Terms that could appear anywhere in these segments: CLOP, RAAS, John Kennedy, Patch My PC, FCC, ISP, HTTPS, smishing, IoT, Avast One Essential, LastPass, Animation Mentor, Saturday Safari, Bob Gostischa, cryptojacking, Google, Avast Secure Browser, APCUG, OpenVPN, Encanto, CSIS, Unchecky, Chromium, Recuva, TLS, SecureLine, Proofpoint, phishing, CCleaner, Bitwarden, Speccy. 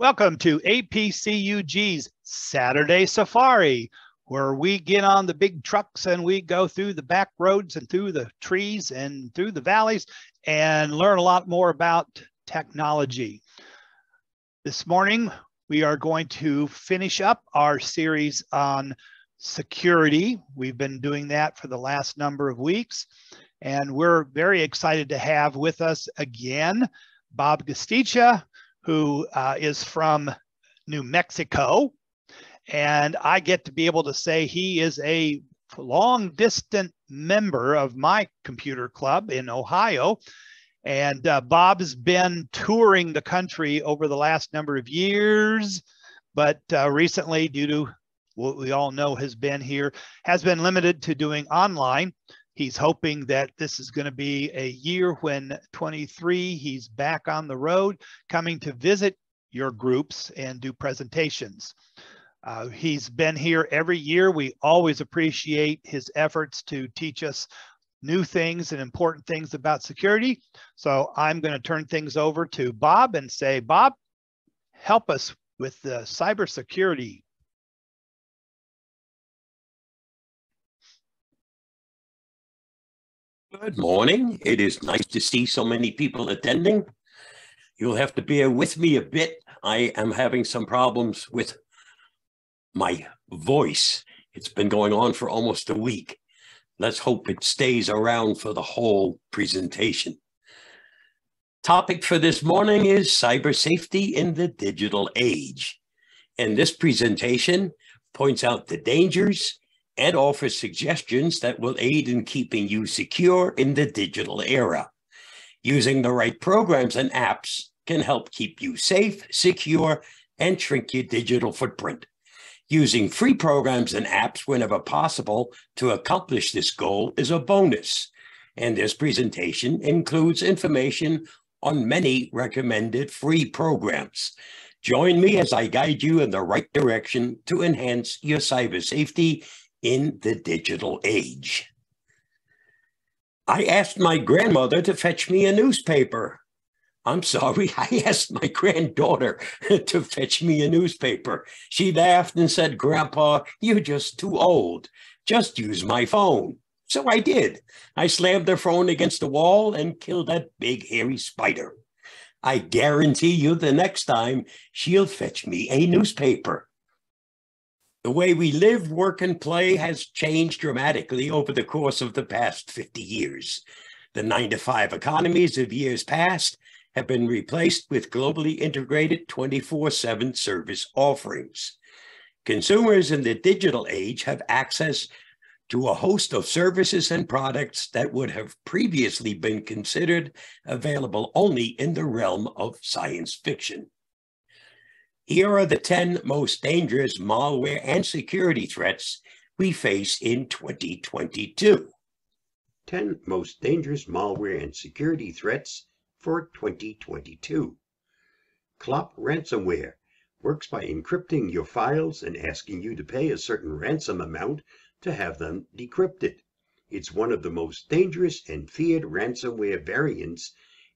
Welcome to APCUG's Saturday Safari, where we get on the big trucks and we go through the back roads and through the trees and through the valleys and learn a lot more about technology. This morning, we are going to finish up our series on security. We've been doing that for the last number of weeks, and we're very excited to have with us again Bob Gostischa, who is from New Mexico. And I get to be able to say he is a long distant member of my computer club in Ohio. And Bob's been touring the country over the last number of years, but recently, due to what we all know has been limited to doing online. He's hoping that this is going to be a year when 23, he's back on the road, coming to visit your groups and do presentations. He's been here every year. We always appreciate his efforts to teach us new things and important things about security. So I'm going to turn things over to Bob and say, Bob, help us with the cybersecurity. Good morning. It is nice to see so many people attending. You'll have to bear with me a bit. I am having some problems with my voice. It's been going on for almost a week. Let's hope it stays around for the whole presentation. Topic for this morning is cyber safety in the digital age. And this presentation points out the dangers and offer suggestions that will aid in keeping you secure in the digital era. Using the right programs and apps can help keep you safe, secure, and shrink your digital footprint. Using free programs and apps whenever possible to accomplish this goal is a bonus. And this presentation includes information on many recommended free programs. Join me as I guide you in the right direction to enhance your cyber safety in the digital age. I asked my grandmother to fetch me a newspaper. I'm sorry, I asked my granddaughter to fetch me a newspaper. She laughed and said, Grandpa, you're just too old. Just use my phone. So I did. I slammed the phone against the wall and killed that big hairy spider. I guarantee you the next time she'll fetch me a newspaper. The way we live, work, and play has changed dramatically over the course of the past 50 years. The 9-to-5 economies of years past have been replaced with globally integrated 24/7 service offerings. Consumers in the digital age have access to a host of services and products that would have previously been considered available only in the realm of science fiction. Here are the 10 most dangerous malware and security threats we face in 2022. 10 most dangerous malware and security threats for 2022. CLOP ransomware works by encrypting your files and asking you to pay a certain ransom amount to have them decrypted. It's one of the most dangerous and feared ransomware variants,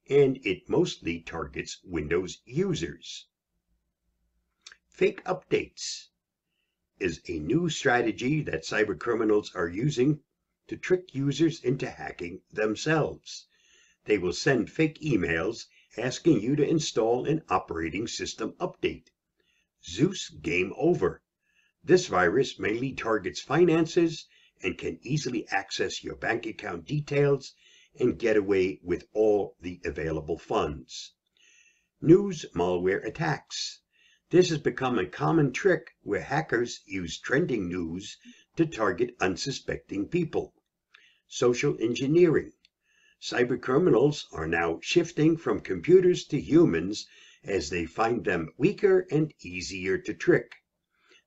and it mostly targets Windows users. Fake updates is a new strategy that cybercriminals are using to trick users into hacking themselves. They will send fake emails asking you to install an operating system update. Zeus game over. This virus mainly targets finances and can easily access your bank account details and get away with all the available funds. News malware attacks. This has become a common trick where hackers use trending news to target unsuspecting people. Social engineering. Cybercriminals are now shifting from computers to humans as they find them weaker and easier to trick.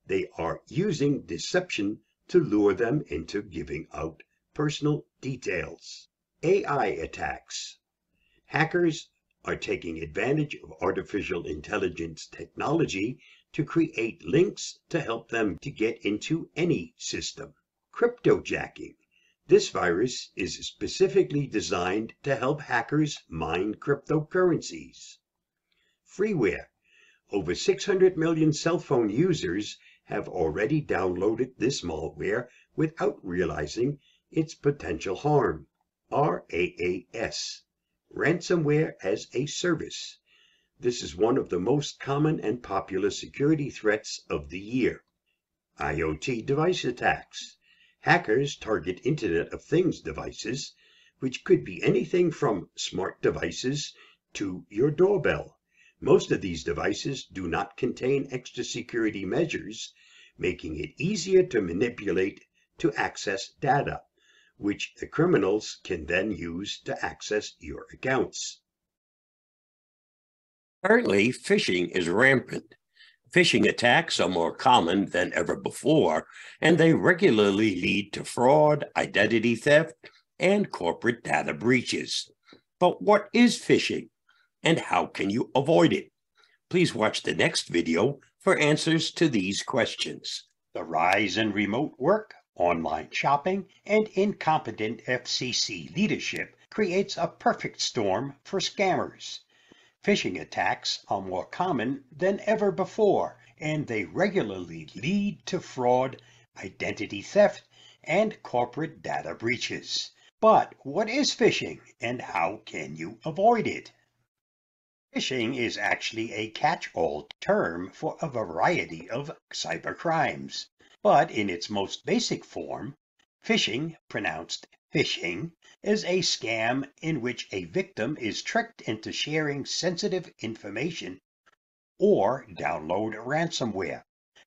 They are using deception to lure them into giving out personal details. AI attacks. Hackers are taking advantage of artificial intelligence technology to create links to help them to get into any system. Cryptojacking. This virus is specifically designed to help hackers mine cryptocurrencies. Freeware. Over 600 million cell phone users have already downloaded this malware without realizing its potential harm. RAAS, Ransomware as a Service. This is one of the most common and popular security threats of the year. IoT device attacks. Hackers target Internet of Things devices, which could be anything from smart devices to your doorbell. Most of these devices do not contain extra security measures, making it easier to manipulate to access data, which the criminals can then use to access your accounts. Currently, phishing is rampant. Phishing attacks are more common than ever before, and they regularly lead to fraud, identity theft, and corporate data breaches. But what is phishing, and how can you avoid it? Please watch the next video for answers to these questions. The rise in remote work, online shopping, and incompetent FCC leadership creates a perfect storm for scammers. Phishing attacks are more common than ever before, and they regularly lead to fraud, identity theft, and corporate data breaches. But what is phishing, and how can you avoid it? Phishing is actually a catch-all term for a variety of cybercrimes. But in its most basic form, phishing, pronounced phishing, is a scam in which a victim is tricked into sharing sensitive information or download ransomware.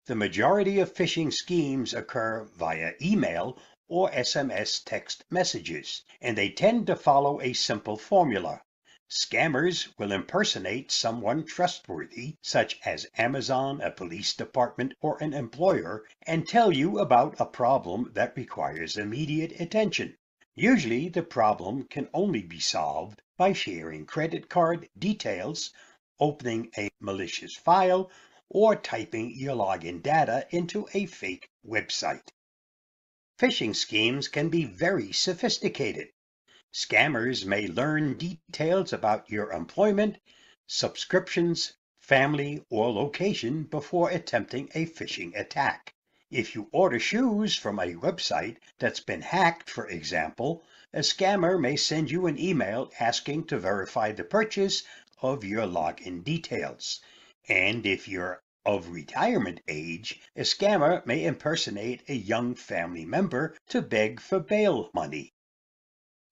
The majority of phishing schemes occur via email or SMS text messages, and they tend to follow a simple formula. Scammers will impersonate someone trustworthy, such as Amazon, a police department, or an employer, and tell you about a problem that requires immediate attention. Usually, the problem can only be solved by sharing credit card details, opening a malicious file, or typing your login data into a fake website. Phishing schemes can be very sophisticated. Scammers may learn details about your employment, subscriptions, family, or location before attempting a phishing attack. If you order shoes from a website that's been hacked, for example, a scammer may send you an email asking to verify the purchase of your login details. And if you're of retirement age, a scammer may impersonate a young family member to beg for bail money.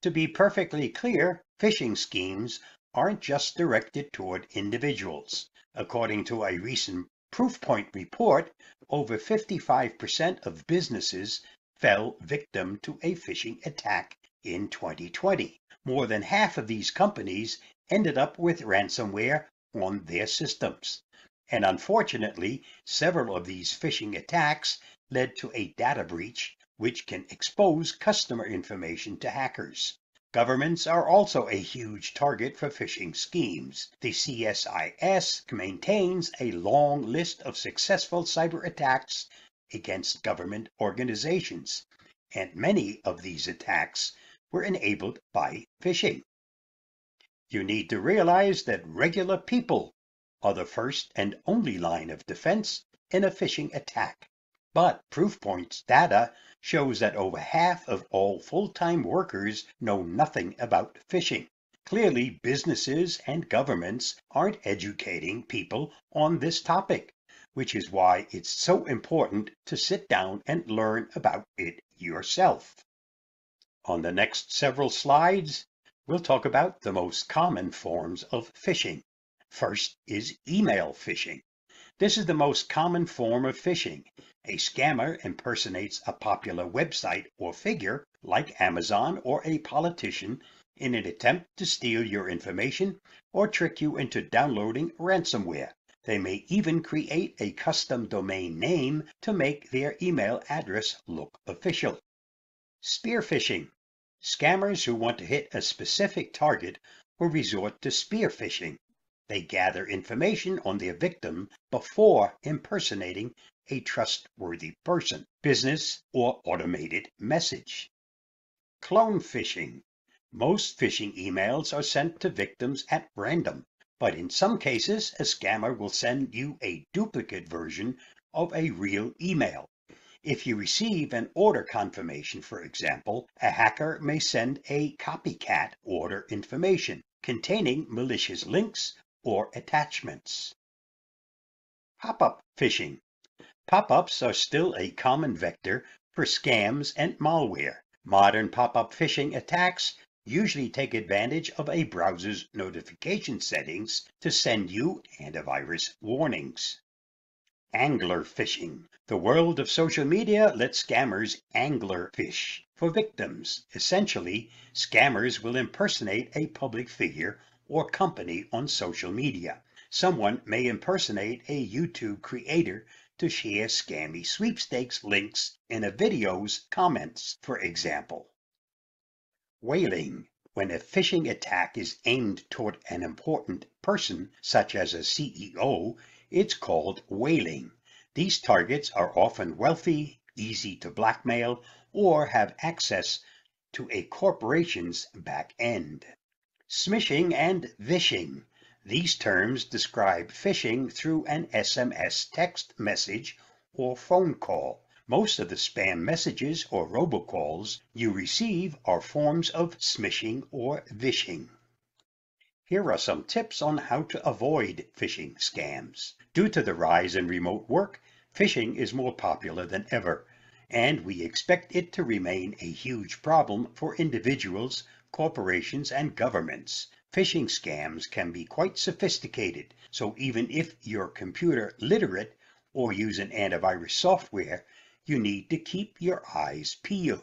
To be perfectly clear, phishing schemes aren't just directed toward individuals. According to a recent Proofpoint report, over 55% of businesses fell victim to a phishing attack in 2020. More than half of these companies ended up with ransomware on their systems. And unfortunately, several of these phishing attacks led to a data breach, which can expose customer information to hackers. Governments are also a huge target for phishing schemes. The CSIS maintains a long list of successful cyber attacks against government organizations, and many of these attacks were enabled by phishing. You need to realize that regular people are the first and only line of defense in a phishing attack. But Proofpoint's data shows that over half of all full-time workers know nothing about phishing. Clearly, businesses and governments aren't educating people on this topic, which is why it's so important to sit down and learn about it yourself. On the next several slides, we'll talk about the most common forms of phishing. First is email phishing. This is the most common form of phishing. A scammer impersonates a popular website or figure, like Amazon or a politician, in an attempt to steal your information or trick you into downloading ransomware. They may even create a custom domain name to make their email address look official. Spear phishing. Scammers who want to hit a specific target will resort to spear phishing. They gather information on their victim before impersonating a trustworthy person, business, or automated message. Clone phishing. Most phishing emails are sent to victims at random, but in some cases a scammer will send you a duplicate version of a real email. If you receive an order confirmation, for example, a hacker may send a copycat order information containing malicious links or attachments. Pop-up phishing. Pop-ups are still a common vector for scams and malware. Modern pop-up phishing attacks usually take advantage of a browser's notification settings to send you antivirus warnings. Angler phishing. The world of social media lets scammers angler fish for victims. Essentially, scammers will impersonate a public figure or company on social media. Someone may impersonate a YouTube creator to share scammy sweepstakes links in a video's comments, for example. Whaling. When a phishing attack is aimed toward an important person, such as a CEO, it's called whaling. These targets are often wealthy, easy to blackmail, or have access to a corporation's back end. Smishing and vishing. These terms describe phishing through an SMS text message or phone call. Most of the spam messages or robocalls you receive are forms of smishing or vishing. Here are some tips on how to avoid phishing scams. Due to the rise in remote work, phishing is more popular than ever, and we expect it to remain a huge problem for individuals, corporations, and governments. Phishing scams can be quite sophisticated, so even if you're computer literate or use an antivirus software, you need to keep your eyes peeled.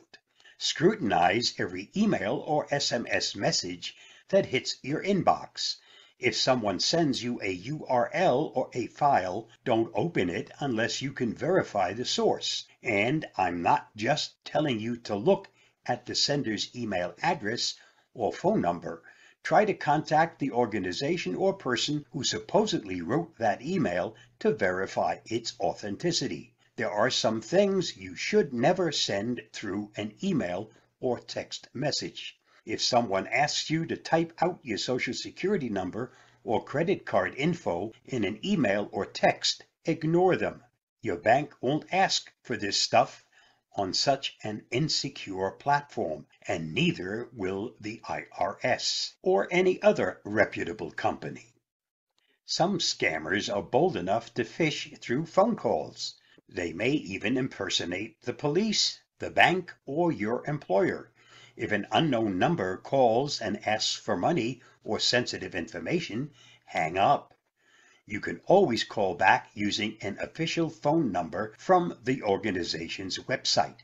Scrutinize every email or SMS message that hits your inbox. If someone sends you a URL or a file, don't open it unless you can verify the source. And I'm not just telling you to look at the sender's email address or phone number. Try to contact the organization or person who supposedly wrote that email to verify its authenticity. There are some things you should never send through an email or text message. If someone asks you to type out your social security number or credit card info in an email or text, ignore them. Your bank won't ask for this stuff on such an insecure platform, and neither will the IRS or any other reputable company. Some scammers are bold enough to phish through phone calls. They may even impersonate the police, the bank, or your employer. If an unknown number calls and asks for money or sensitive information, hang up. You can always call back using an official phone number from the organization's website.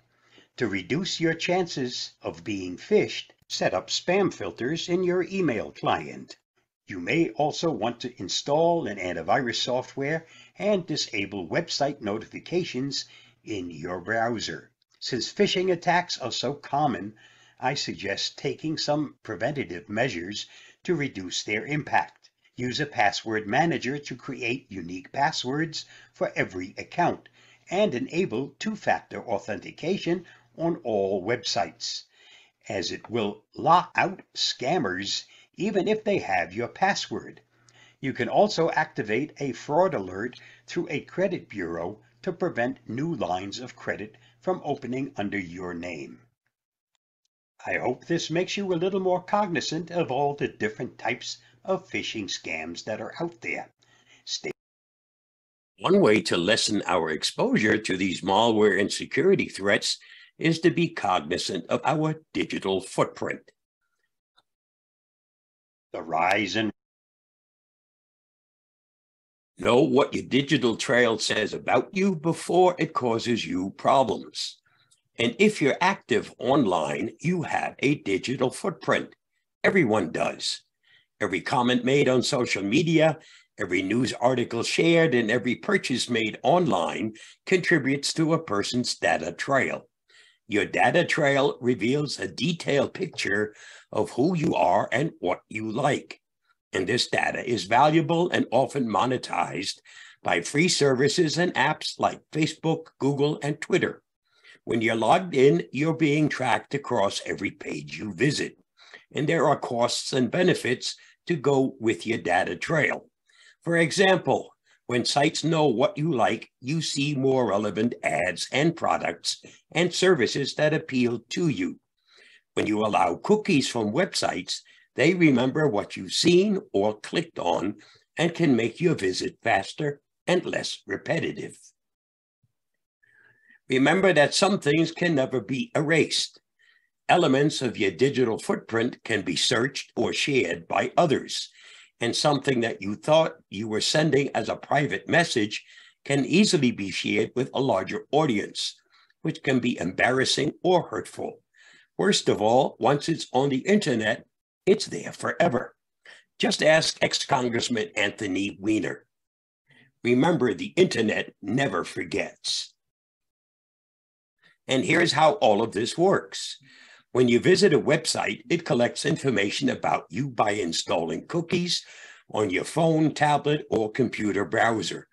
To reduce your chances of being phished, set up spam filters in your email client. You may also want to install an antivirus software and disable website notifications in your browser. Since phishing attacks are so common, I suggest taking some preventative measures to reduce their impact. Use a password manager to create unique passwords for every account and enable two-factor authentication on all websites, as it will lock out scammers even if they have your password. You can also activate a fraud alert through a credit bureau to prevent new lines of credit from opening under your name. I hope this makes you a little more cognizant of all the different types of phishing scams that are out there. One way to lessen our exposure to these malware and security threats is to be cognizant of our digital footprint. The rise in. Know what your digital trail says about you before it causes you problems. And if you're active online, you have a digital footprint. Everyone does. Every comment made on social media, every news article shared, and every purchase made online contributes to a person's data trail. Your data trail reveals a detailed picture of who you are and what you like. And this data is valuable and often monetized by free services and apps like Facebook, Google, and Twitter. When you're logged in, you're being tracked across every page you visit, and there are costs and benefits to go with your data trail. For example, when sites know what you like, you see more relevant ads and products and services that appeal to you. When you allow cookies from websites, they remember what you've seen or clicked on and can make your visit faster and less repetitive. Remember that some things can never be erased. Elements of your digital footprint can be searched or shared by others, and something that you thought you were sending as a private message can easily be shared with a larger audience, which can be embarrassing or hurtful. Worst of all, once it's on the internet, it's there forever. Just ask ex-Congressman Anthony Weiner. Remember, the internet never forgets. And here's how all of this works. When you visit a website, it collects information about you by installing cookies on your phone, tablet, or computer browser.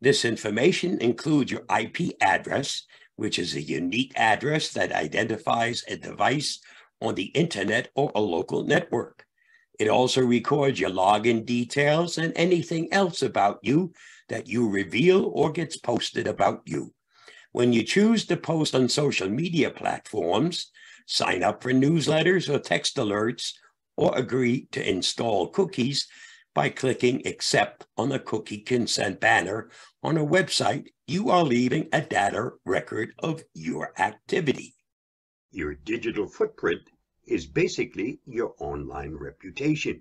This information includes your IP address, which is a unique address that identifies a device on the internet or a local network. It also records your login details and anything else about you that you reveal or gets posted about you. When you choose to post on social media platforms, sign up for newsletters or text alerts, or agree to install cookies by clicking accept on the cookie consent banner on a website, you are leaving a data record of your activity. Your digital footprint is basically your online reputation.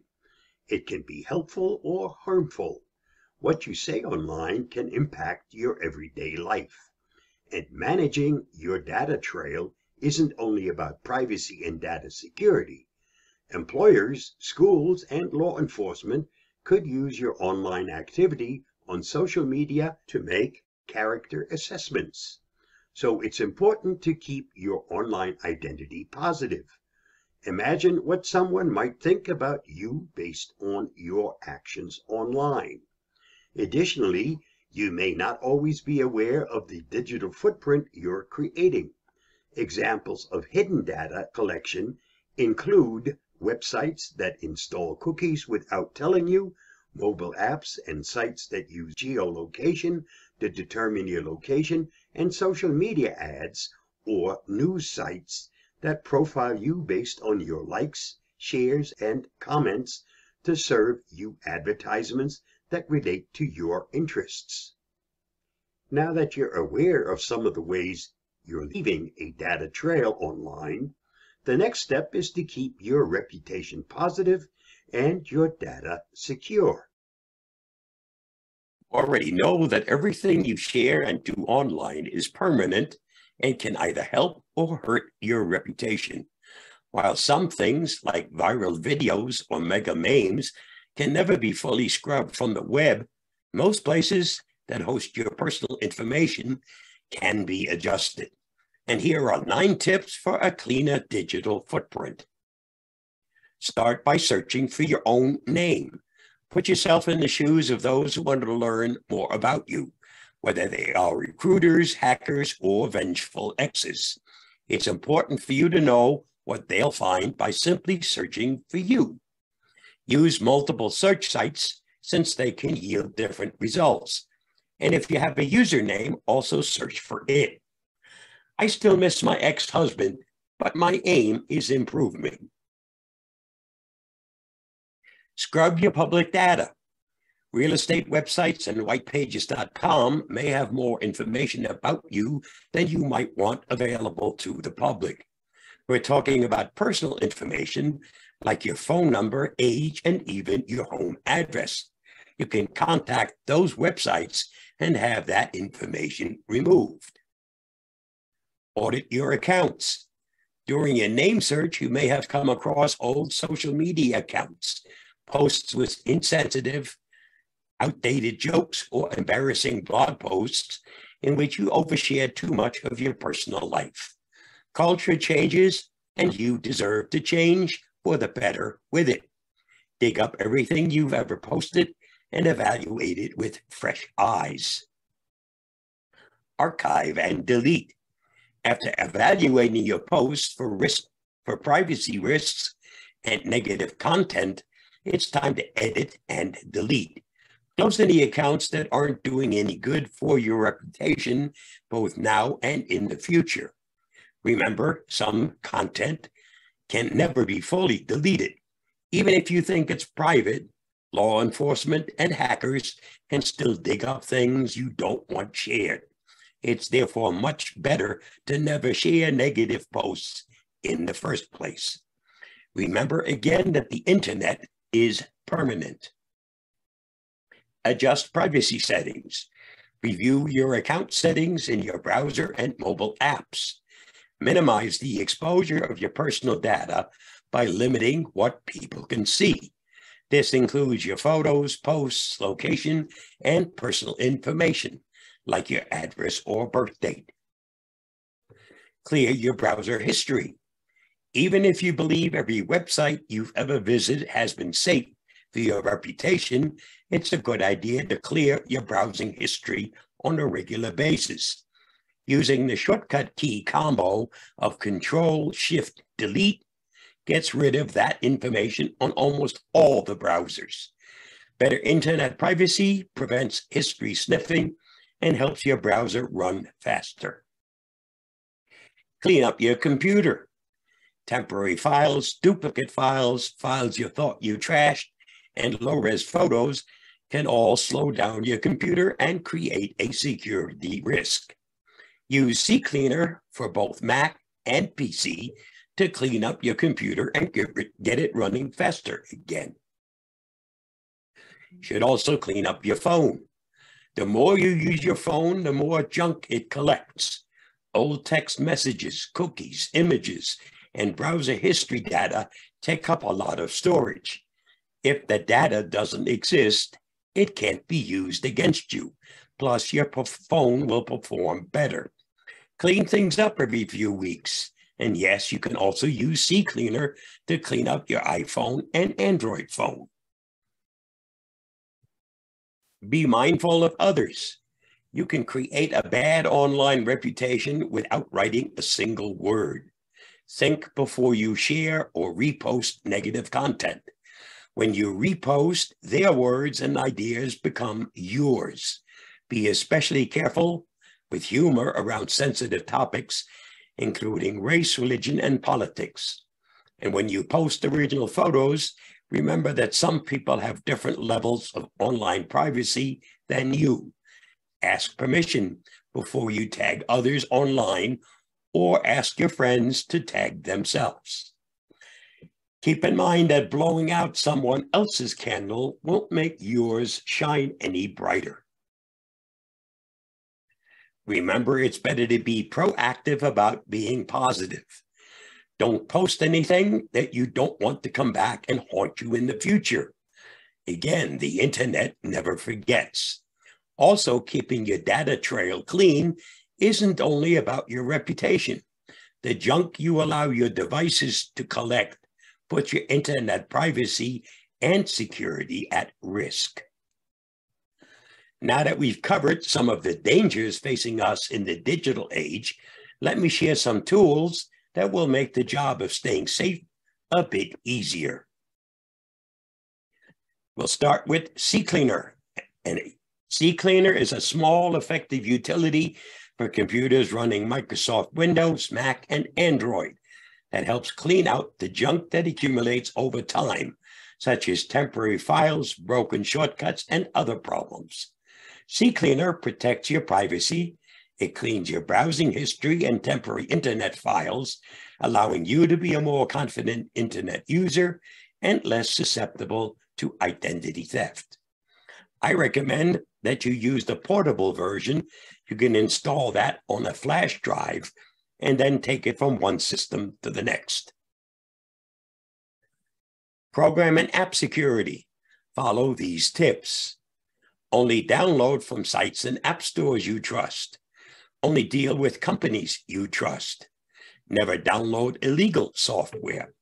It can be helpful or harmful. What you say online can impact your everyday life. And managing your data trail isn't only about privacy and data security. Employers, schools, and law enforcement could use your online activity on social media to make character assessments. So it's important to keep your online identity positive. Imagine what someone might think about you based on your actions online. Additionally, you may not always be aware of the digital footprint you're creating. Examples of hidden data collection include websites that install cookies without telling you, mobile apps and sites that use geolocation to determine your location, and social media ads or news sites that profile you based on your likes, shares, and comments to serve you advertisements that relate to your interests. Now that you're aware of some of the ways you're leaving a data trail online, the next step is to keep your reputation positive and your data secure. Already know that everything you share and do online is permanent and can either help or hurt your reputation. While some things like viral videos or mega memes can never be fully scrubbed from the web, most places that host your personal information can be adjusted. And here are 9 tips for a cleaner digital footprint. Start by searching for your own name. Put yourself in the shoes of those who want to learn more about you, whether they are recruiters, hackers, or vengeful exes. It's important for you to know what they'll find by simply searching for you. Use multiple search sites since they can yield different results. And if you have a username, also search for it. I still miss my ex-husband, but my aim is improvement. Scrub your public data. Real estate websites and whitepages.com may have more information about you than you might want available to the public. We're talking about personal information like your phone number, age, and even your home address. You can contact those websites and have that information removed. Audit your accounts. During your name search, you may have come across old social media accounts, posts with insensitive, outdated jokes, or embarrassing blog posts in which you overshare too much of your personal life. Culture changes, and you deserve to change for the better with it. Dig up everything you've ever posted and evaluate it with fresh eyes. Archive and delete. After evaluating your posts for privacy risks and negative content, it's time to edit and delete. Close any accounts that aren't doing any good for your reputation, both now and in the future. Remember, some content can never be fully deleted. Even if you think it's private, law enforcement and hackers can still dig up things you don't want shared. It's therefore much better to never share negative posts in the first place. Remember again that the internet is permanent. Adjust privacy settings. Review your account settings in your browser and mobile apps. Minimize the exposure of your personal data by limiting what people can see. This includes your photos, posts, location, and personal information, like your address or birth date. Clear your browser history. Even if you believe every website you've ever visited has been safe for your reputation, it's a good idea to clear your browsing history on a regular basis. Using the shortcut key combo of Control-Shift-Delete gets rid of that information on almost all the browsers. Better internet privacy prevents history sniffing and helps your browser run faster. Clean up your computer. Temporary files, duplicate files, files you thought you trashed, and low-res photos can all slow down your computer and create a security risk. Use CCleaner for both Mac and PC to clean up your computer and get it running faster again. You should also clean up your phone. The more you use your phone, the more junk it collects. Old text messages, cookies, images, and browser history data take up a lot of storage. If the data doesn't exist, it can't be used against you. Plus, your phone will perform better. Clean things up every few weeks. And yes, you can also use CCleaner to clean up your iPhone and Android phone. Be mindful of others. You can create a bad online reputation without writing a single word. Think before you share or repost negative content. When you repost, their words and ideas become yours. Be especially careful with humor around sensitive topics, including race, religion, and politics. And when you post original photos, remember that some people have different levels of online privacy than you. Ask permission before you tag others online, or ask your friends to tag themselves. Keep in mind that blowing out someone else's candle won't make yours shine any brighter. Remember, it's better to be proactive about being positive. Don't post anything that you don't want to come back and haunt you in the future. Again, the internet never forgets. Also, keeping your data trail clean isn't only about your reputation. The junk you allow your devices to collect puts your internet privacy and security at risk. Now that we've covered some of the dangers facing us in the digital age, let me share some tools that will make the job of staying safe a bit easier. We'll start with CCleaner. And CCleaner is a small, effective utility for computers running Microsoft Windows, Mac, and Android that helps clean out the junk that accumulates over time, such as temporary files, broken shortcuts, and other problems. CCleaner protects your privacy. It cleans your browsing history and temporary internet files, allowing you to be a more confident internet user and less susceptible to identity theft. I recommend that you use the portable version. You can install that on a flash drive and then take it from one system to the next. Program and app security. Follow these tips. Only download from sites and app stores you trust. Only deal with companies you trust. Never download illegal software.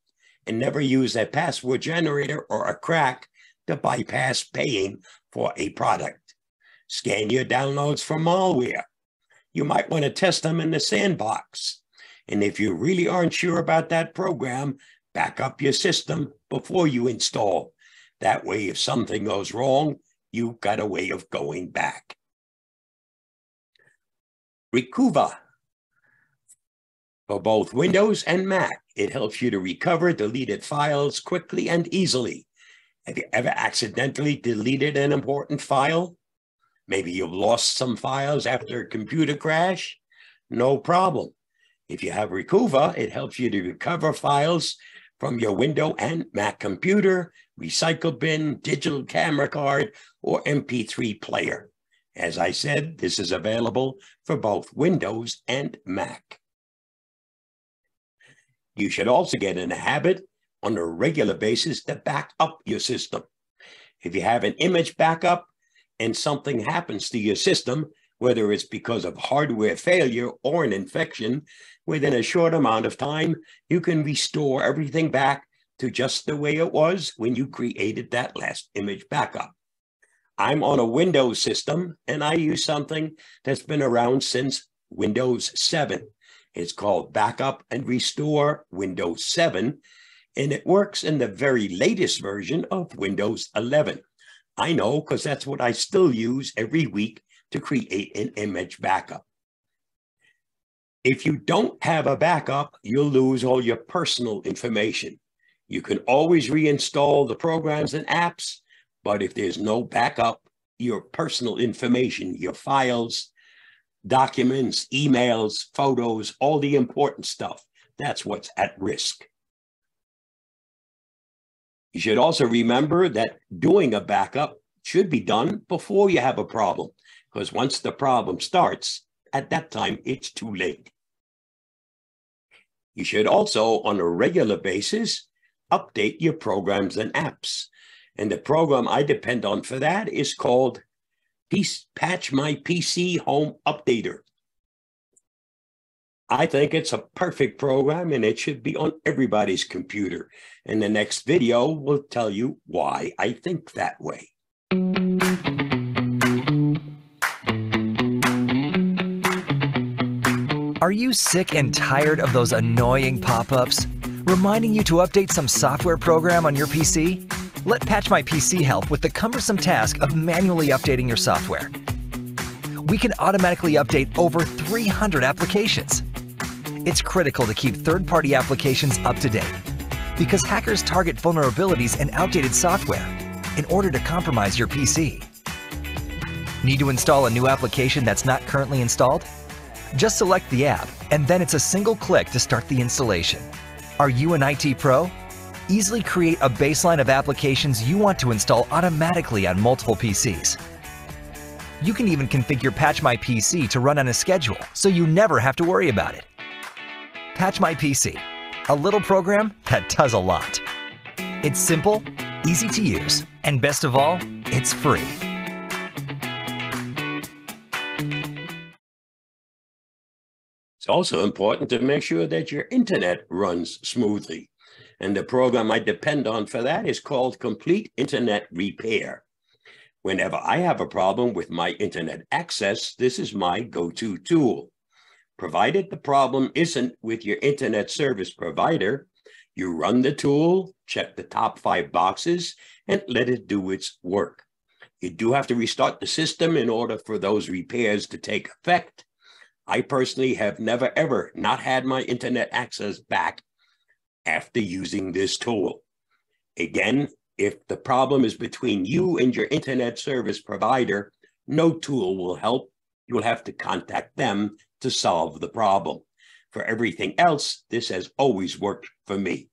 And never use a password generator or a crack to bypass paying for a product. Scan your downloads for malware. You might want to test them in the sandbox. And if you really aren't sure about that program, back up your system before you install. That way, if something goes wrong, you've got a way of going back. Recuva. For both Windows and Mac, it helps you to recover deleted files quickly and easily. Have you ever accidentally deleted an important file? Maybe you've lost some files after a computer crash? No problem. If you have Recuva, it helps you to recover files from your Windows and Mac computer, recycle bin, digital camera card, or MP3 player. As I said, this is available for both Windows and Mac. You should also get in the habit on a regular basis to back up your system. If you have an image backup and something happens to your system, whether it's because of hardware failure or an infection, within a short amount of time, you can restore everything back to just the way it was when you created that last image backup. I'm on a Windows system, and I use something that's been around since Windows 7. It's called Backup and Restore Windows 7, and it works in the very latest version of Windows 11. I know because that's what I still use every week to create an image backup. If you don't have a backup, you'll lose all your personal information. You can always reinstall the programs and apps, but if there's no backup, your personal information, your files, documents, emails, photos, all the important stuff, that's what's at risk. You should also remember that doing a backup should be done before you have a problem, because once the problem starts, at that time, it's too late. You should also, on a regular basis, update your programs and apps. And the program I depend on for that is called Patch My PC Home Updater. I think it's a perfect program, and it should be on everybody's computer. And the next video will tell you why I think that way. Are you sick and tired of those annoying pop-ups, reminding you to update some software program on your PC? Let Patch My PC help with the cumbersome task of manually updating your software. We can automatically update over 300 applications. It's critical to keep third-party applications up to date because hackers target vulnerabilities and outdated software in order to compromise your PC. Need to install a new application that's not currently installed? Just select the app, and then it's a single click to start the installation. Are you an IT pro? Easily create a baseline of applications you want to install automatically on multiple PCs. You can even configure Patch My PC to run on a schedule, so you never have to worry about it. Patch My PC, a little program that does a lot. It's simple, easy to use, and best of all, it's free. It's also important to make sure that your internet runs smoothly. And the program I depend on for that is called Complete Internet Repair. Whenever I have a problem with my internet access, this is my go-to tool. Provided the problem isn't with your internet service provider, you run the tool, check the top 5 boxes, and let it do its work. You do have to restart the system in order for those repairs to take effect. I personally have never ever not had my internet access back after using this tool. Again, if the problem is between you and your internet service provider, no tool will help. You'll have to contact them to solve the problem. For everything else, this has always worked for me.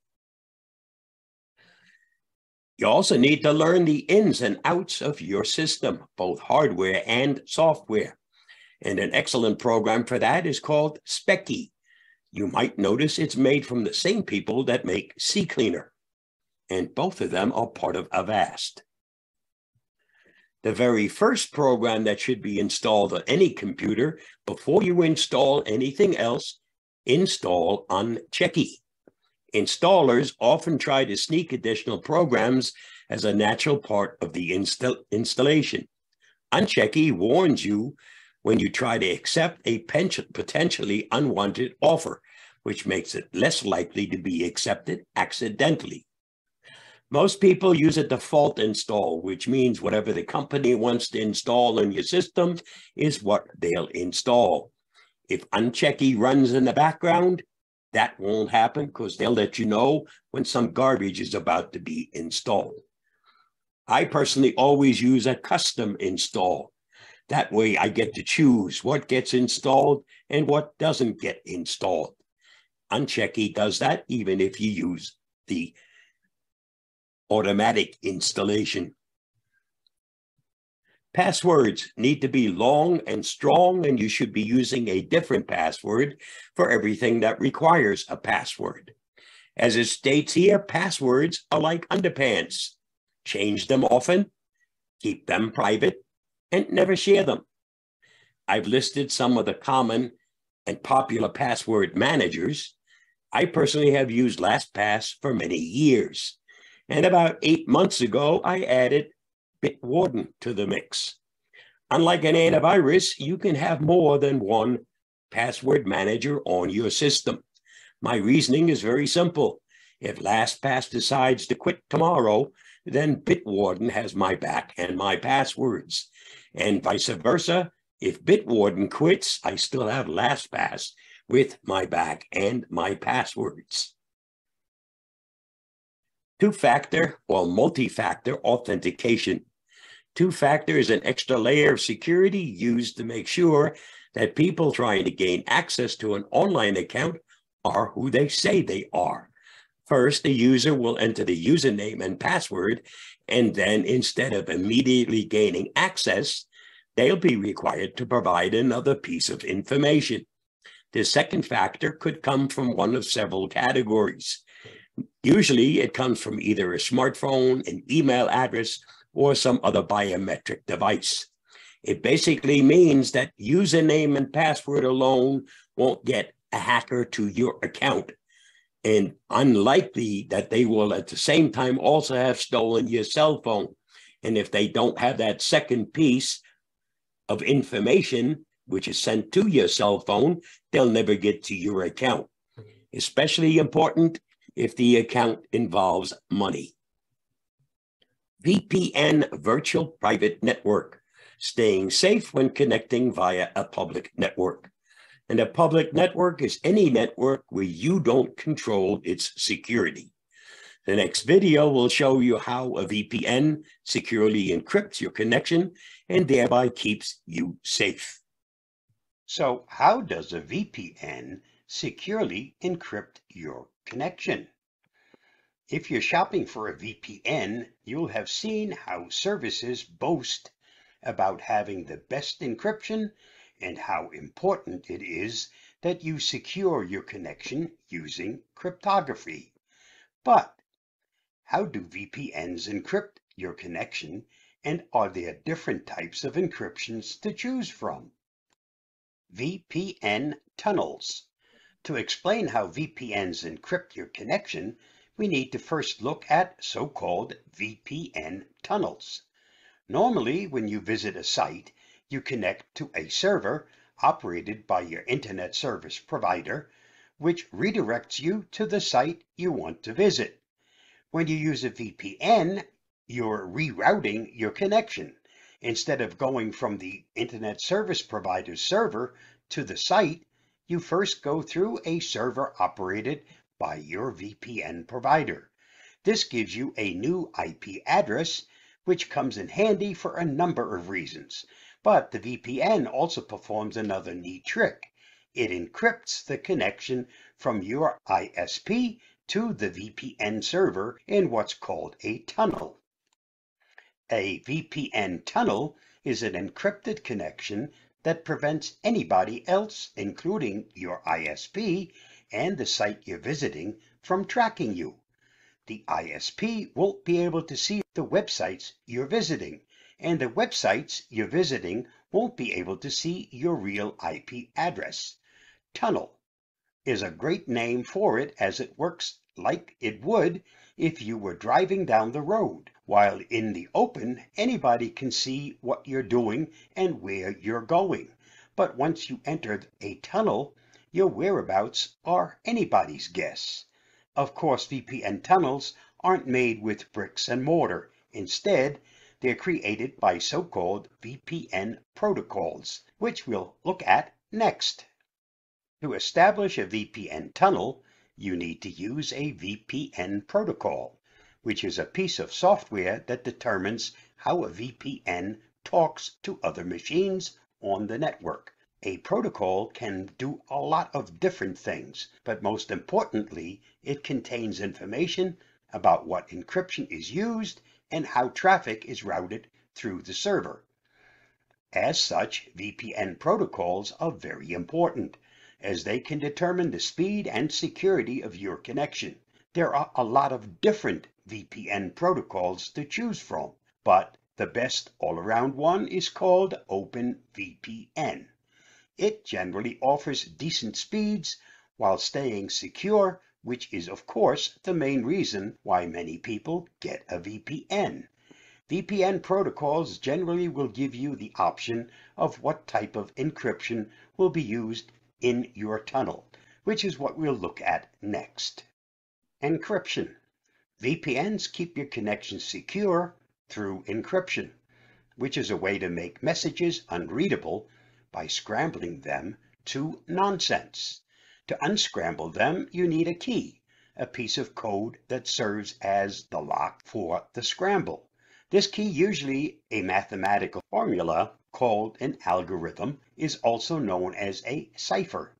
You also need to learn the ins and outs of your system, both hardware and software. And an excellent program for that is called Speccy. You might notice it's made from the same people that make CCleaner, and both of them are part of Avast. The very first program that should be installed on any computer before you install anything else, install Unchecky. Installers often try to sneak additional programs as a natural part of the installation. Unchecky warns you when you try to accept a potentially unwanted offer, which makes it less likely to be accepted accidentally. Most people use a default install, which means whatever the company wants to install in your system is what they'll install. If Unchecky runs in the background, that won't happen because they'll let you know when some garbage is about to be installed. I personally always use a custom install. That way I get to choose what gets installed and what doesn't get installed. Unchecky does that even if you use the automatic installation. Passwords need to be long and strong, and you should be using a different password for everything that requires a password. As it states here, passwords are like underpants. Change them often, keep them private, and never share them. I've listed some of the common and popular password managers. I personally have used LastPass for many years, and about 8 months ago, I added Bitwarden to the mix. Unlike an antivirus, you can have more than one password manager on your system. My reasoning is very simple. If LastPass decides to quit tomorrow, then Bitwarden has my back and my passwords. And vice versa, if Bitwarden quits, I still have LastPass with my back and my passwords. Two-factor or multi-factor authentication. Two-factor is an extra layer of security used to make sure that people trying to gain access to an online account are who they say they are. First, the user will enter the username and password, and then instead of immediately gaining access, they'll be required to provide another piece of information. The second factor could come from one of several categories. Usually, it comes from either a smartphone, an email address, or some other biometric device. It basically means that username and password alone won't get a hacker to your account. And unlikely that they will at the same time also have stolen your cell phone. And if they don't have that second piece of information, which is sent to your cell phone, they'll never get to your account. Especially important if the account involves money. VPN, virtual private network, staying safe when connecting via a public network. And a public network is any network where you don't control its security. The next video will show you how a VPN securely encrypts your connection and thereby keeps you safe. So how does a VPN securely encrypt your connection? If you're shopping for a VPN, you'll have seen how services boast about having the best encryption and how important it is that you secure your connection using cryptography. But how do VPNs encrypt your connection, and are there different types of encryptions to choose from? VPN tunnels. To explain how VPNs encrypt your connection, we need to first look at so-called VPN tunnels. Normally, when you visit a site, you connect to a server operated by your internet service provider, which redirects you to the site you want to visit. When you use a VPN, you're rerouting your connection. Instead of going from the internet service provider's server to the site, you first go through a server operated by your VPN provider. This gives you a new IP address, which comes in handy for a number of reasons. But the VPN also performs another neat trick. It encrypts the connection from your ISP to the VPN server in what's called a tunnel. A VPN tunnel is an encrypted connection that prevents anybody else, including your ISP and the site you're visiting, from tracking you. The ISP won't be able to see the websites you're visiting, and the websites you're visiting won't be able to see your real IP address. Tunnel is a great name for it, as it works like it would if you were driving down the road. While in the open, anybody can see what you're doing and where you're going. But once you enter a tunnel, your whereabouts are anybody's guess. Of course, VPN tunnels aren't made with bricks and mortar. Instead, they're created by so-called VPN protocols, which we'll look at next. To establish a VPN tunnel, you need to use a VPN protocol, which is a piece of software that determines how a VPN talks to other machines on the network. A protocol can do a lot of different things, but most importantly, it contains information about what encryption is used and how traffic is routed through the server. As such, VPN protocols are very important, as they can determine the speed and security of your connection. There are a lot of different VPN protocols to choose from, but the best all-around one is called OpenVPN. It generally offers decent speeds while staying secure, which is, of course, the main reason why many people get a VPN. VPN protocols generally will give you the option of what type of encryption will be used in your tunnel, which is what we'll look at next. Encryption. VPNs keep your connection secure through encryption, which is a way to make messages unreadable by scrambling them to nonsense. To unscramble them, you need a key, a piece of code that serves as the lock for the scramble. This key, usually a mathematical formula called an algorithm, is also known as a cipher.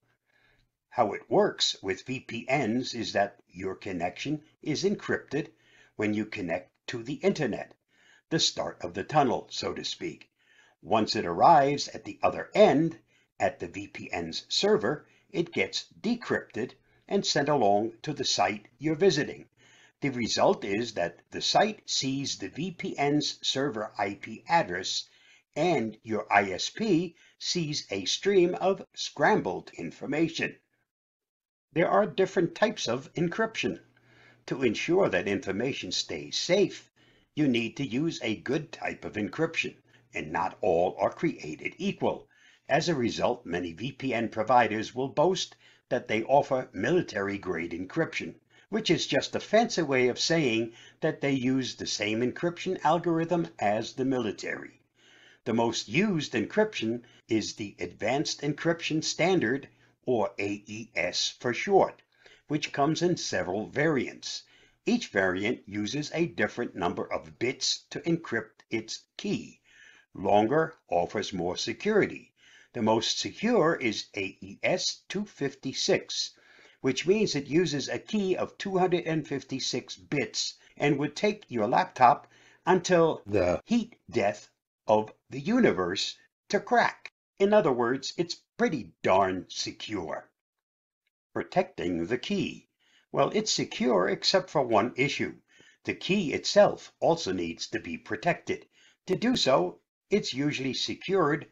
How it works with VPNs is that your connection is encrypted when you connect to the internet, the start of the tunnel, so to speak. Once it arrives at the other end, at the VPN's server, it gets decrypted and sent along to the site you're visiting. The result is that the site sees the VPN's server IP address, and your ISP sees a stream of scrambled information. There are different types of encryption. To ensure that information stays safe, you need to use a good type of encryption, and not all are created equal. As a result, many VPN providers will boast that they offer military-grade encryption, which is just a fancy way of saying that they use the same encryption algorithm as the military. The most used encryption is the Advanced Encryption Standard, or AES for short, which comes in several variants. Each variant uses a different number of bits to encrypt its key. Longer offers more security. The most secure is AES 256, which means it uses a key of 256 bits and would take your laptop until the heat death of the universe to crack. In other words, it's pretty darn secure. Protecting the key. Well, it's secure except for one issue. The key itself also needs to be protected. To do so, it's usually secured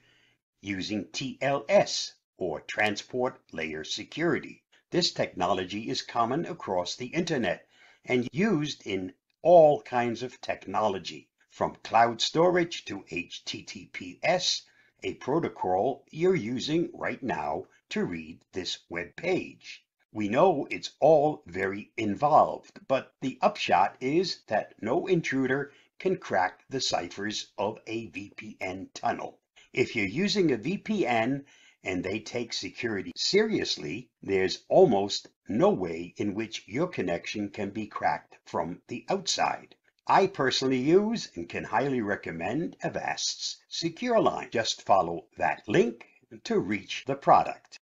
using TLS, or Transport Layer Security. This technology is common across the internet and used in all kinds of technology, from cloud storage to HTTPS, a protocol you're using right now to read this web page. We know it's all very involved, but the upshot is that no intruder can crack the ciphers of a VPN tunnel. If you're using a VPN and they take security seriously, there's almost no way in which your connection can be cracked from the outside. I personally use and can highly recommend Avast's SecureLine. Just follow that link to reach the product.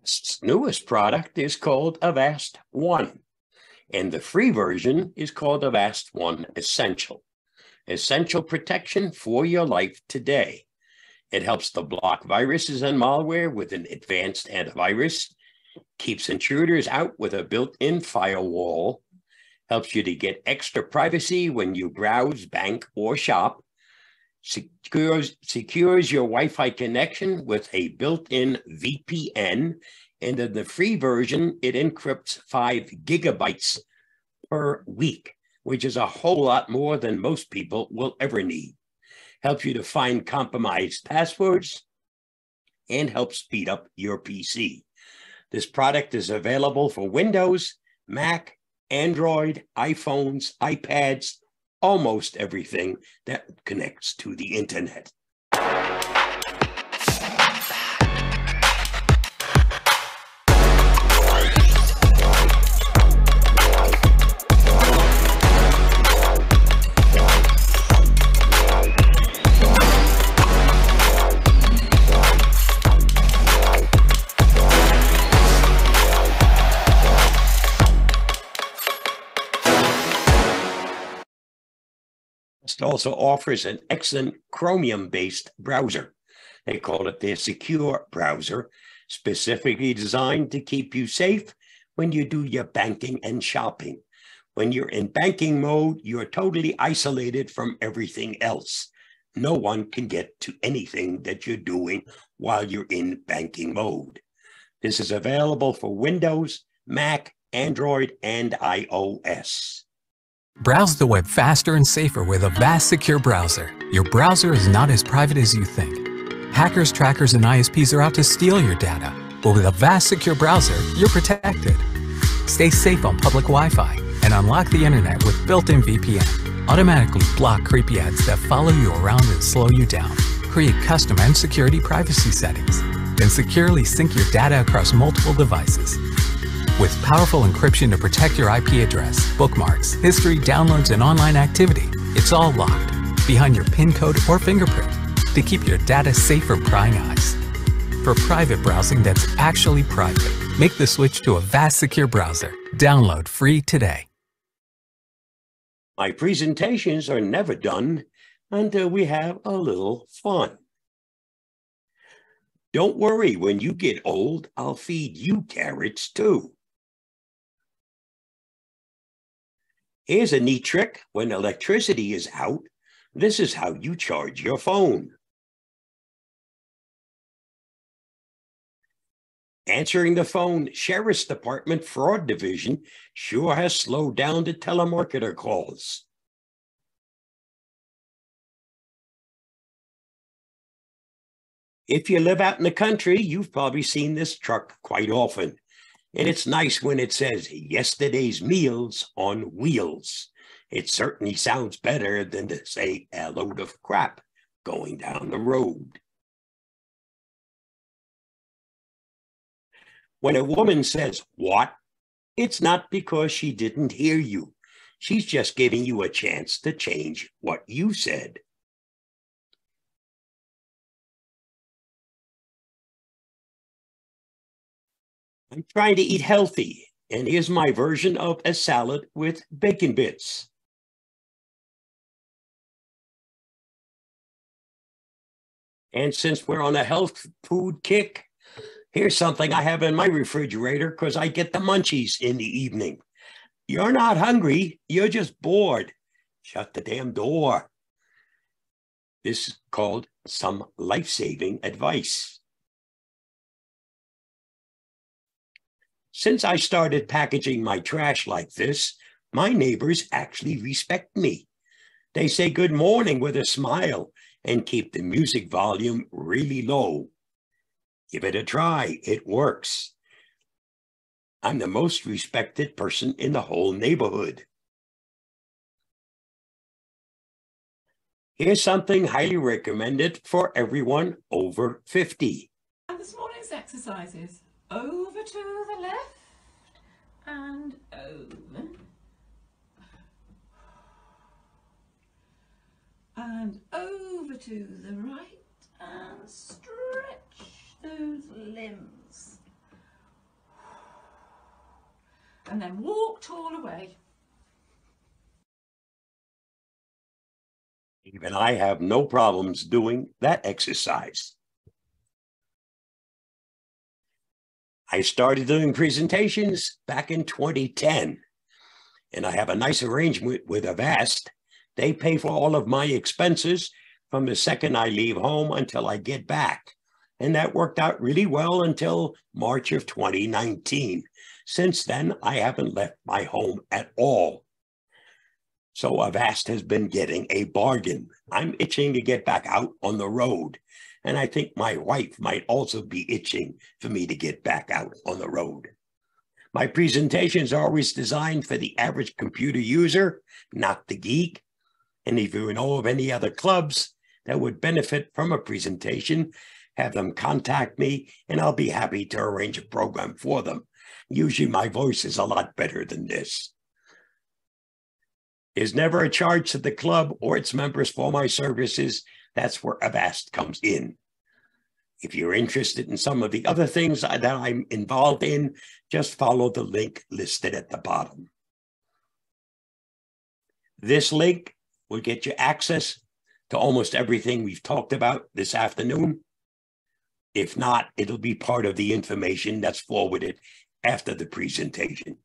Avast's newest product is called Avast One, and the free version is called Avast One Essential. Essential protection for your life today. It helps to block viruses and malware with an advanced antivirus, keeps intruders out with a built-in firewall, helps you to get extra privacy when you browse, bank, or shop, secures your Wi-Fi connection with a built-in VPN, and in the free version, it encrypts 5 GB per week, which is a whole lot more than most people will ever need. helps you to find compromised passwords, and helps speed up your PC. This product is available for Windows, Mac, Android, iPhones, iPads, almost everything that connects to the internet. It also offers an excellent Chromium-based browser. They call it their secure browser, specifically designed to keep you safe when you do your banking and shopping. When you're in banking mode, you're totally isolated from everything else. No one can get to anything that you're doing while you're in banking mode. This is available for Windows, Mac, Android, and iOS. Browse the web faster and safer with Avast Secure Browser. Your browser is not as private as you think. Hackers, trackers, and ISPs are out to steal your data, but with Avast Secure Browser, you're protected. Stay safe on public Wi-Fi and unlock the internet with built-in VPN. Automatically block creepy ads that follow you around and slow you down. Create custom and security privacy settings, then securely sync your data across multiple devices. With powerful encryption to protect your IP address, bookmarks, history, downloads, and online activity, it's all locked behind your PIN code or fingerprint to keep your data safe from prying eyes. For private browsing that's actually private, make the switch to Avast Secure Browser. Download free today. My presentations are never done until we have a little fun. Don't worry, when you get old, I'll feed you carrots too. Here's a neat trick. When electricity is out, this is how you charge your phone. Answering the phone, Sheriff's Department Fraud Division sure has slowed down the telemarketer calls. If you live out in the country, you've probably seen this truck quite often. And it's nice when it says, yesterday's meals on wheels. It certainly sounds better than to say a load of crap going down the road. When a woman says, what? It's not because she didn't hear you. She's just giving you a chance to change what you said. I'm trying to eat healthy, and here's my version of a salad with bacon bits. And since we're on a health food kick, here's something I have in my refrigerator because I get the munchies in the evening. You're not hungry, you're just bored. Shut the damn door. This is called some life-saving advice. Since I started packaging my trash like this, my neighbors actually respect me. They say good morning with a smile and keep the music volume really low. Give it a try, it works. I'm the most respected person in the whole neighborhood. Here's something highly recommended for everyone over 50. And this morning's exercises. Over to the left and over and over to the right and stretch those limbs and then walk tall away. Even I have no problems doing that exercise. I started doing presentations back in 2010, and I have a nice arrangement with Avast. They pay for all of my expenses from the second I leave home until I get back. And that worked out really well until March of 2019. Since then, I haven't left my home at all. So Avast has been getting a bargain. I'm itching to get back out on the road. And I think my wife might also be itching for me to get back out on the road. My presentations are always designed for the average computer user, not the geek. And if you know of any other clubs that would benefit from a presentation, have them contact me and I'll be happy to arrange a program for them. Usually my voice is a lot better than this. There's never a charge to the club or its members for my services. That's where Avast comes in. If you're interested in some of the other things that I'm involved in, just follow the link listed at the bottom. This link will get you access to almost everything we've talked about this afternoon. If not, it'll be part of the information that's forwarded after the presentation.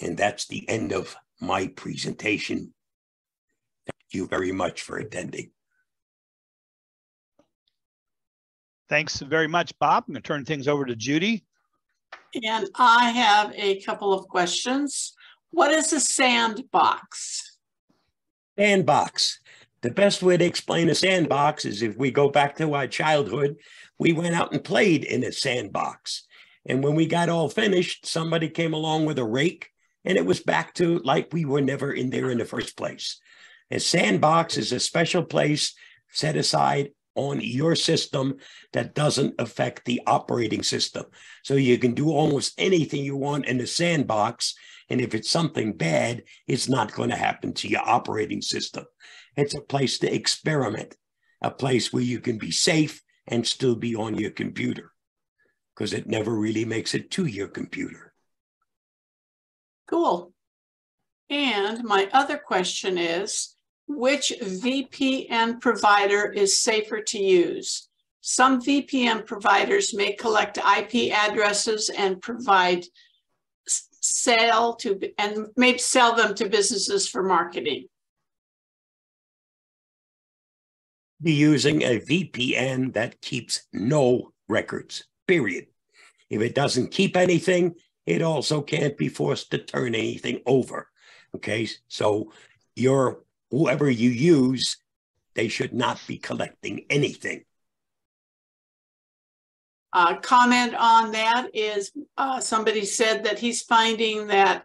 And that's the end of my presentation. Thank you very much for attending. Thanks very much, Bob. I'm going to turn things over to Judy. And I have a couple of questions. What is a sandbox? Sandbox. The best way to explain a sandbox is if we go back to our childhood, we went out and played in a sandbox. And when we got all finished, somebody came along with a rake and it was back to like we were never in there in the first place. A sandbox is a special place set aside on your system that doesn't affect the operating system. So you can do almost anything you want in the sandbox. And if it's something bad, it's not going to happen to your operating system. It's a place to experiment, a place where you can be safe and still be on your computer because it never really makes it to your computer. Cool. And my other question is, which VPN provider is safer to use? Some VPN providers may collect IP addresses and sell them to businesses for marketing. Be using a VPN that keeps no records, period. If it doesn't keep anything, it also can't be forced to turn anything over. Okay, so whoever you use, they should not be collecting anything. Comment on that is somebody said that he's finding that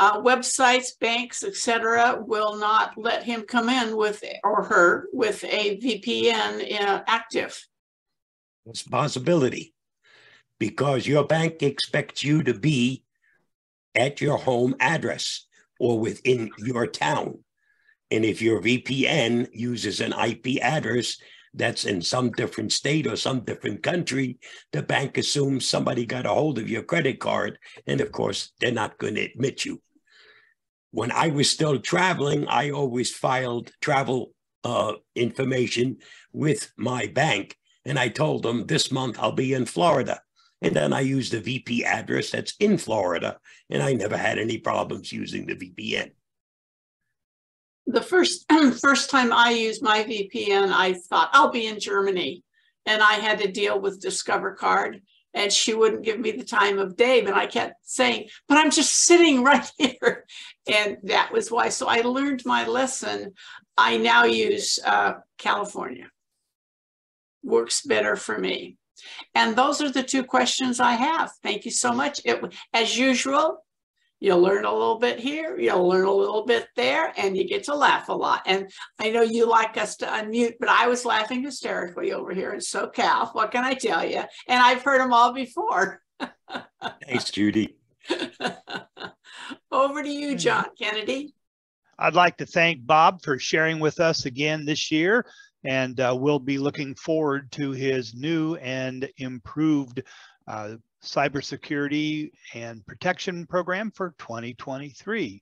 websites, banks, etc., will not let him come in with or her with a VPN active. It's a possibility because your bank expects you to be at your home address or within your town. And if your VPN uses an IP address that's in some different state or some different country, the bank assumes somebody got a hold of your credit card. And of course, they're not going to admit you. When I was still traveling, I always filed travel information with my bank. And I told them this month I'll be in Florida. And then I used the VP address that's in Florida. And I never had any problems using the VPN. The first time I used my VPN, I thought, I'll be in Germany. And I had to deal with Discover Card. And she wouldn't give me the time of day. But I kept saying, but I'm just sitting right here. And that was why. So I learned my lesson. I now use California. Works better for me. And those are the two questions I have. Thank you so much. As usual, you'll learn a little bit here, you'll learn a little bit there, and you get to laugh a lot. And I know you like us to unmute, but I was laughing hysterically over here in SoCal. What can I tell you? And I've heard them all before. Thanks, Judy. Over to you, John Kennedy. I'd like to thank Bob for sharing with us again this year. And we'll be looking forward to his new and improved cybersecurity and protection program for 2023.